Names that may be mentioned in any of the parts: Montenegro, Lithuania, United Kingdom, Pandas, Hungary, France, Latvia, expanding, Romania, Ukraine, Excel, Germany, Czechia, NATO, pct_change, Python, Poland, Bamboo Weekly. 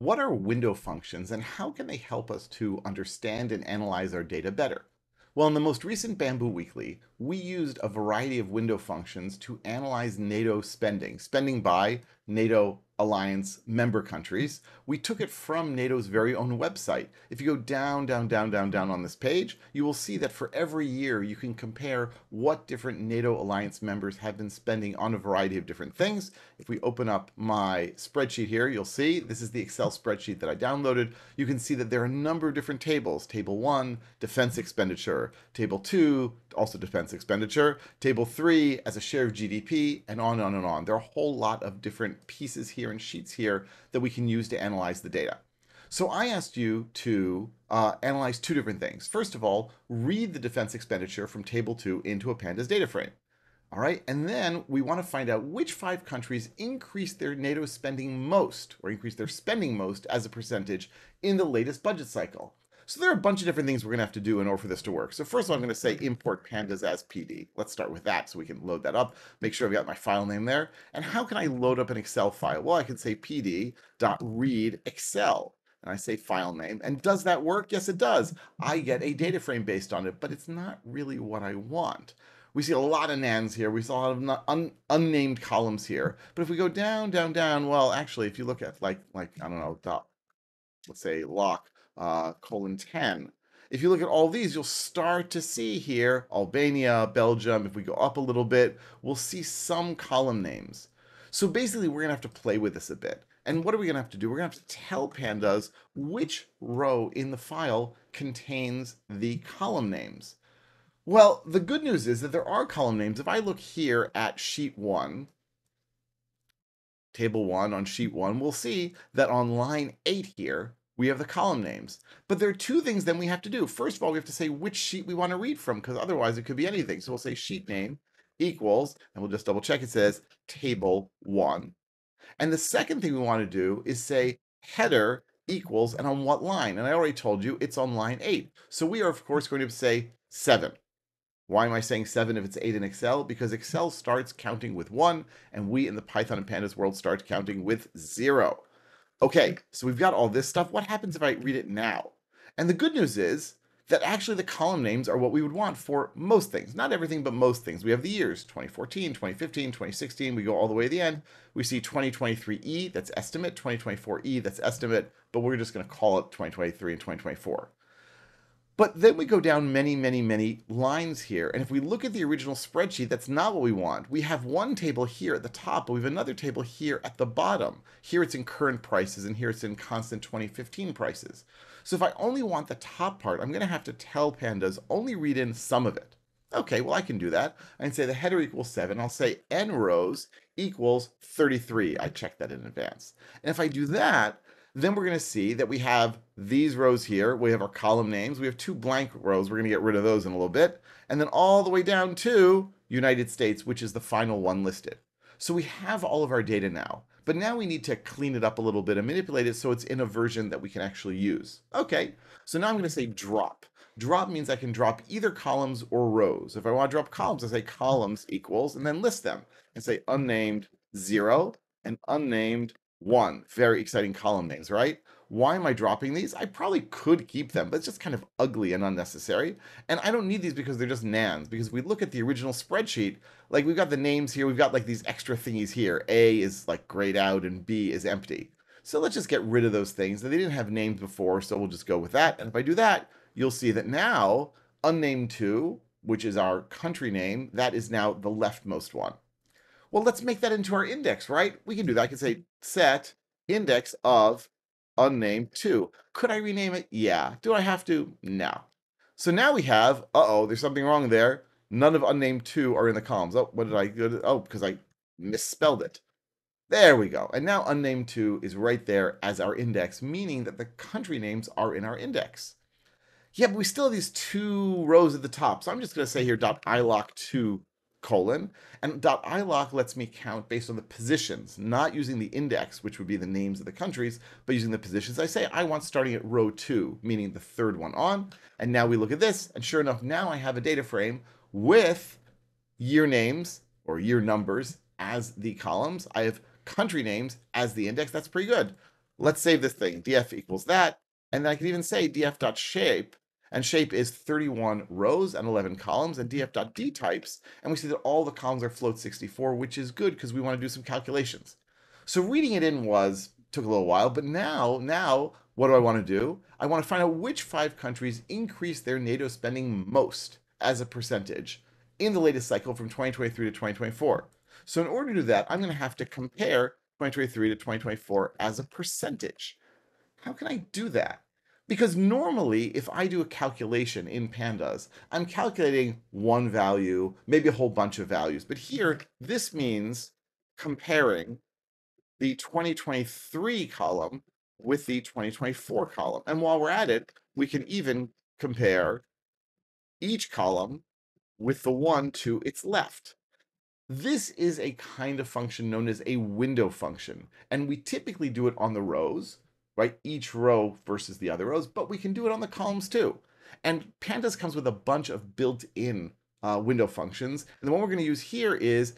What are window functions and how can they help us to understand and analyze our data better? Well, in the most recent Bamboo Weekly, we used a variety of window functions to analyze NATO spending, spending by NATO alliance member countries. We took it from NATO's very own website. If you go down on this page, you will see that for every year you can compare what different NATO alliance members have been spending on a variety of different things. If we open up my spreadsheet here, you'll see this is the Excel spreadsheet that I downloaded. You can see that there are a number of different tables. Table 1, defense expenditure. Table 2, also defense expenditure. Table 3, as a share of GDP, and on and on and on. There are a whole lot of different pieces here and sheets here that we can use to analyze the data. So I asked you to analyze two different things. First of all, read the defense expenditure from table 2 into a Pandas data frame. All right, and then we want to find out which 5 countries increased their NATO spending most, or increased their spending most as a percentage in the latest budget cycle. So there are a bunch of different things we're going to have to do in order for this to work. So first of all, I'm going to say import pandas as PD. Let's start with that so we can load that up. Make sure I've got my file name there. And how can I load up an Excel file? Well, I can say pd.read Excel. And I say file name. And does that work? Yes, it does. I get a data frame based on it, but it's not really what I want. We see a lot of nans here. We see a lot of unnamed columns here. But if we go down, well, actually, if you look at like I don't know, let's say lock, colon 10. If you look at all these, you'll start to see here Albania, Belgium. If we go up a little bit, we'll see some column names. So basically we're gonna have to play with this a bit. And what are we gonna have to do? We're gonna have to tell Pandas which row in the file contains the column names. Well, the good news is that there are column names. If I look here at sheet 1, table 1 on sheet 1, we'll see that on line 8 here, we have the column names, but there are two things then we have to do. First of all, we have to say which sheet we want to read from, because otherwise it could be anything. So we'll say sheet name equals, and we'll just double check. It says table 1. And the second thing we want to do is say header equals, and on what line? And I already told you it's on line 8. So we are of course going to say 7. Why am I saying 7 if it's 8 in Excel? Because Excel starts counting with 1, and we in the Python and Pandas world start counting with 0. Okay, so we've got all this stuff. What happens if I read it now? And the good news is that actually the column names are what we would want for most things. Not everything, but most things. We have the years, 2014, 2015, 2016. We go all the way to the end. We see 2023E, that's estimate. 2024E, that's estimate. But we're just going to call it 2023 and 2024. But then we go down many lines here. And if we look at the original spreadsheet, that's not what we want. We have one table here at the top, but we have another table here at the bottom. Here it's in current prices, and here it's in constant 2015 prices. So if I only want the top part, I'm gonna have to tell Pandas only read in some of it. Okay, well I can do that. I can say the header equals 7. I'll say n rows equals 33. I checked that in advance. And if I do that, then we're going to see that we have these rows here. We have our column names. We have 2 blank rows. We're going to get rid of those in a little bit. And then all the way down to United States, which is the final one listed. So we have all of our data now. But now we need to clean it up a little bit and manipulate it so it's in a version that we can actually use. Okay, so now I'm going to say drop. Drop means I can drop either columns or rows. If I want to drop columns, I say columns equals, and then list them. And say unnamed 0 and unnamed 1. Very exciting column names, right? Why am I dropping these? I probably could keep them, but it's just kind of ugly and unnecessary. And I don't need these because they're just nans, because we look at the original spreadsheet, like we've got the names here, we've got like these extra thingies here. A is like grayed out and B is empty. So let's just get rid of those things. They didn't have names before, so we'll just go with that. And if I do that, you'll see that now unnamed 2, which is our country name, that is now the leftmost one. Well, let's make that into our index, right? We can do that. I can say set index of unnamed 2. Could I rename it? Yeah. Do I have to? No. So now we have, uh-oh, there's something wrong there. None of unnamed 2 are in the columns. Oh, what did I do? Oh, because I misspelled it. There we go. And now unnamed 2 is right there as our index, meaning that the country names are in our index. Yeah, but we still have these 2 rows at the top. So I'm just going to say here .iloc2 colon, and .iloc lets me count based on the positions, not using the index, which would be the names of the countries, but using the positions. I say I want starting at row 2, meaning the third one on, and now we look at this, and sure enough, now I have a data frame with year names or year numbers as the columns. I have country names as the index. That's pretty good. Let's save this thing. Df equals that. And then I can even say df.shape, and shape is 31 rows and 11 columns, and df.dtypes, and we see that all the columns are float 64, which is good because we want to do some calculations. So reading it in took a little while, but now what do I want to do? I want to find out which 5 countries increased their NATO spending most as a percentage in the latest cycle from 2023 to 2024. So in order to do that, I'm going to have to compare 2023 to 2024 as a percentage. How can I do that? Because normally, if I do a calculation in Pandas, I'm calculating one value, maybe a whole bunch of values. But here, this means comparing the 2023 column with the 2024 column. And while we're at it, we can even compare each column with the one to its left. This is a kind of function known as a window function. And we typically do it on the rows, right? Each row versus the other rows, but we can do it on the columns too. And Pandas comes with a bunch of built-in window functions. And the one we're going to use here is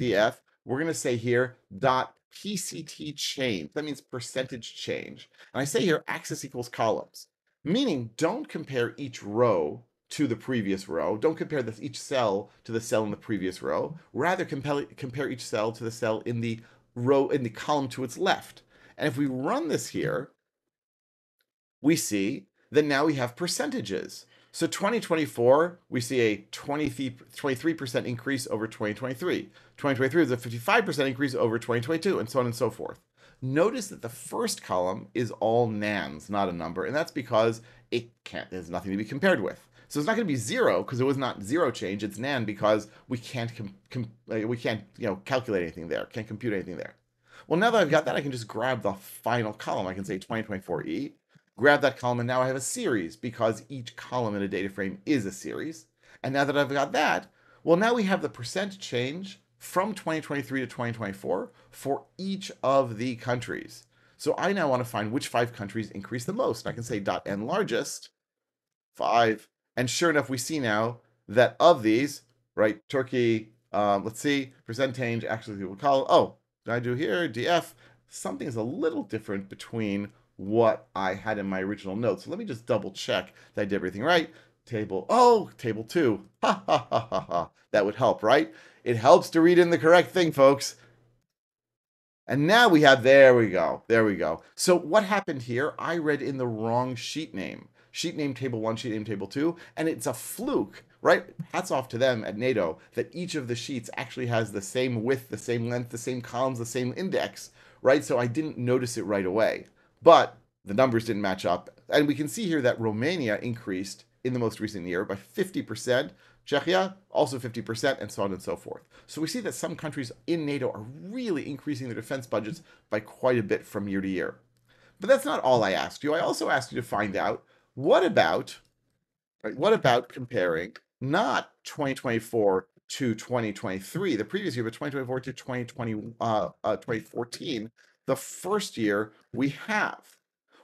df. We're going to say here dot pct_change. That means percentage change. And I say here axis equals columns, meaning don't compare each row to the previous row. Don't compare each cell to the cell in the previous row. Rather, compare each cell to the cell in the row in the column to its left. And if we run this here, we see that now we have percentages. So 2024, we see a 23% increase over 2023. 2023 is a 55% increase over 2022, and so on and so forth. Notice that the first column is all nans, not a number, and that's because it can't, there's nothing to be compared with. So it's not going to be zero because it was not zero change. It's nan because we can't calculate anything there, can't compute anything there. Well, now that I've got that, I can just grab the final column. I can say 2024E, grab that column, and now I have a series because each column in a data frame is a series. And now that I've got that, well, now we have the percent change from 2023 to 2024 for each of the countries. So I now want to find which 5 countries increase the most. And I can say dot n largest, 5. And sure enough, we see now that of these, right, Turkey, let's see, percent change, actually people call, oh, I do here, df, something is a little different between what I had in my original notes. So let me just double check that I did everything right. Table, oh, table 2, ha, ha, ha, ha, ha. That would help, right? It helps to read in the correct thing, folks. And now we have, there we go. So what happened here? I read in the wrong sheet name table 1, sheet name table 2, and it's a fluke. Right? Hats off to them at NATO that each of the sheets actually has the same width, the same length, the same columns, the same index, right? So I didn't notice it right away, but the numbers didn't match up. And we can see here that Romania increased in the most recent year by 50%, Czechia also 50%, and so on and so forth. So we see that some countries in NATO are really increasing their defense budgets by quite a bit from year to year. But that's not all I asked you. I also asked you to find out what about comparing not 2024 to 2023, the previous year, but 2024 to 2014, the first year we have.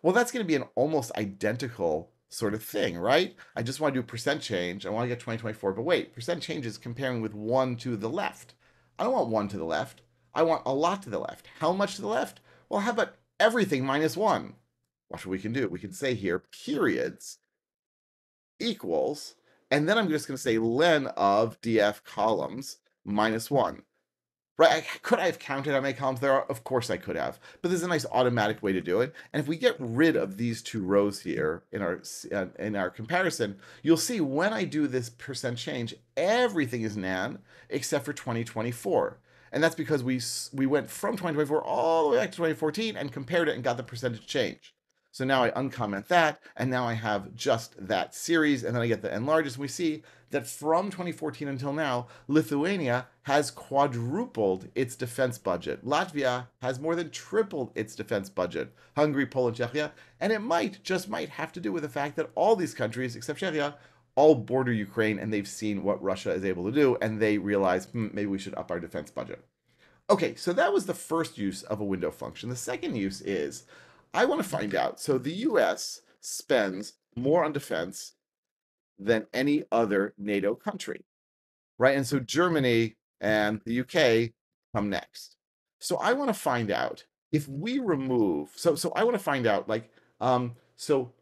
Well, that's going to be an almost identical sort of thing, right? I just want to do percent change. I want to get 2024, but wait, percent change is comparing with 1 to the left. I don't want 1 to the left. I want a lot to the left. How much to the left? Well, how about everything minus 1? Watch what we can do. We can say here, periods equals... And then I'm just going to say len of df columns minus 1. Right? Could I have counted how many columns there are? Of course I could have. But there's a nice automatic way to do it. And if we get rid of these 2 rows here in our comparison, you'll see when I do this percent change, everything is nan except for 2024. And that's because we went from 2024 all the way back to 2014 and compared it and got the percentage change. So now I uncomment that, and now I have just that series, and then I get the n largest, and we see that from 2014 until now, Lithuania has quadrupled its defense budget. Latvia has more than tripled its defense budget. Hungary, Poland, Czechia, and it might, just might, have to do with the fact that all these countries, except Czechia, all border Ukraine, and they've seen what Russia is able to do, and they realize, maybe we should up our defense budget. Okay, so that was the first use of a window function. The second use is... I want to find out. So the US spends more on defense than any other NATO country, right? And so Germany and the UK come next. So I want to find out if we remove, so I want to find out, like, so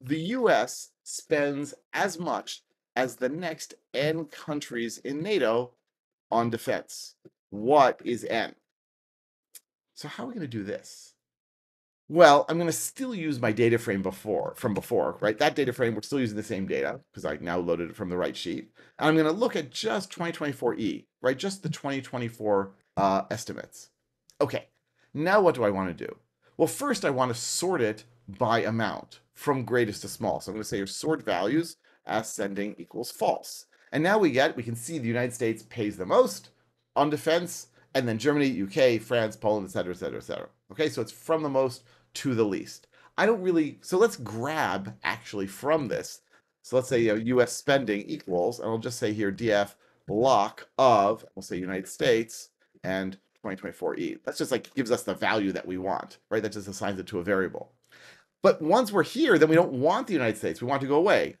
the US spends as much as the next N countries in NATO on defense. What is N? So how are we going to do this? Well, I'm going to still use my data frame from before, right? That data frame, we're still using the same data because I now loaded it from the right sheet. And I'm going to look at just 2024E, right? Just the 2024 estimates. Okay, now what do I want to do? Well, first I want to sort it by amount from greatest to small. So I'm going to say sort values, ascending equals false. And now we can see the United States pays the most on defense, and then Germany, UK, France, Poland, et cetera, et cetera, et cetera. Okay, so it's from the most to the least. I don't really, so let's grab actually from this. So let's say US spending equals, and I'll just say here DF block of, we'll say United States and 2024E. That's just like gives us the value that we want, right? That just assigns it to a variable. But once we're here, then we don't want the United States. We want to go away.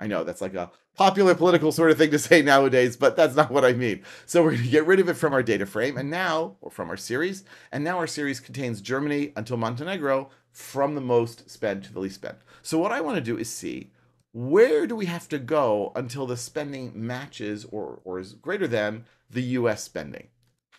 I know that's like a popular political sort of thing to say nowadays, but that's not what I mean. So we're going to get rid of it from our data frame and now, or from our series, and now our series contains Germany until Montenegro from the most spend to the least spend. So what I want to do is see where do we have to go until the spending matches or is greater than the US spending?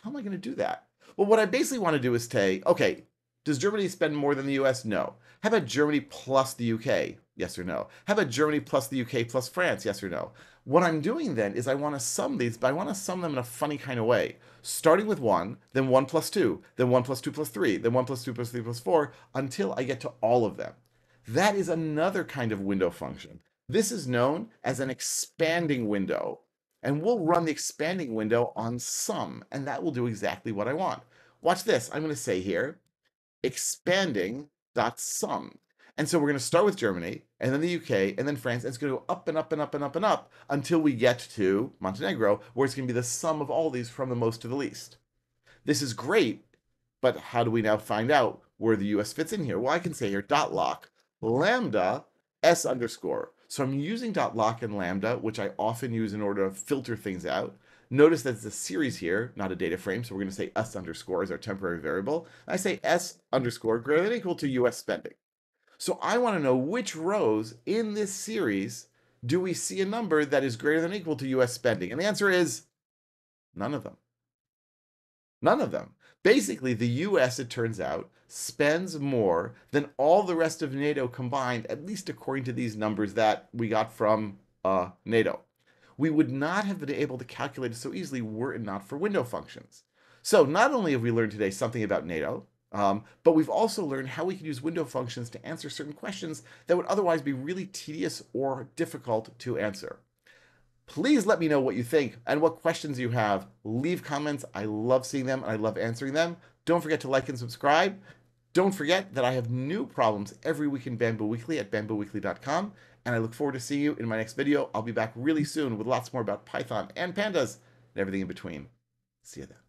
How am I going to do that? Well, what I basically want to do is say, okay, does Germany spend more than the US? No. How about Germany plus the UK? Yes or no? How about Germany plus the UK plus France? Yes or no? What I'm doing then is I want to sum these, but I want to sum them in a funny kind of way. Starting with 1, then 1 plus 2, then 1 plus 2 plus 3, then 1 plus 2 plus 3 plus 4, until I get to all of them. That is another kind of window function. This is known as an expanding window. And we'll run the expanding window on sum, and that will do exactly what I want. Watch this. I'm going to say here, expanding.sum. And so we're going to start with Germany, and then the UK, and then France, and it's going to go up and up and up and up and up until we get to Montenegro, where it's going to be the sum of all these from the most to the least. This is great, but how do we now find out where the US fits in here? Well, I can say here, dot lock, lambda, s underscore. So I'm using dot lock and lambda, which I often use in order to filter things out. Notice that it's a series here, not a data frame, so we're going to say s underscore is our temporary variable. I say s underscore greater than or equal to US spending. So I want to know which rows in this series do we see a number that is greater than or equal to US spending? And the answer is none of them. None of them. Basically, the US, it turns out, spends more than all the rest of NATO combined, at least according to these numbers that we got from NATO. We would not have been able to calculate it so easily were it not for window functions. So not only have we learned today something about NATO, but we've also learned how we can use window functions to answer certain questions that would otherwise be really tedious or difficult to answer. Please let me know what you think and what questions you have. Leave comments. I love seeing them and I love answering them. Don't forget to like and subscribe. Don't forget that I have new problems every week in Bamboo Weekly at bambooweekly.com. And I look forward to seeing you in my next video. I'll be back really soon with lots more about Python and Pandas and everything in between. See you then.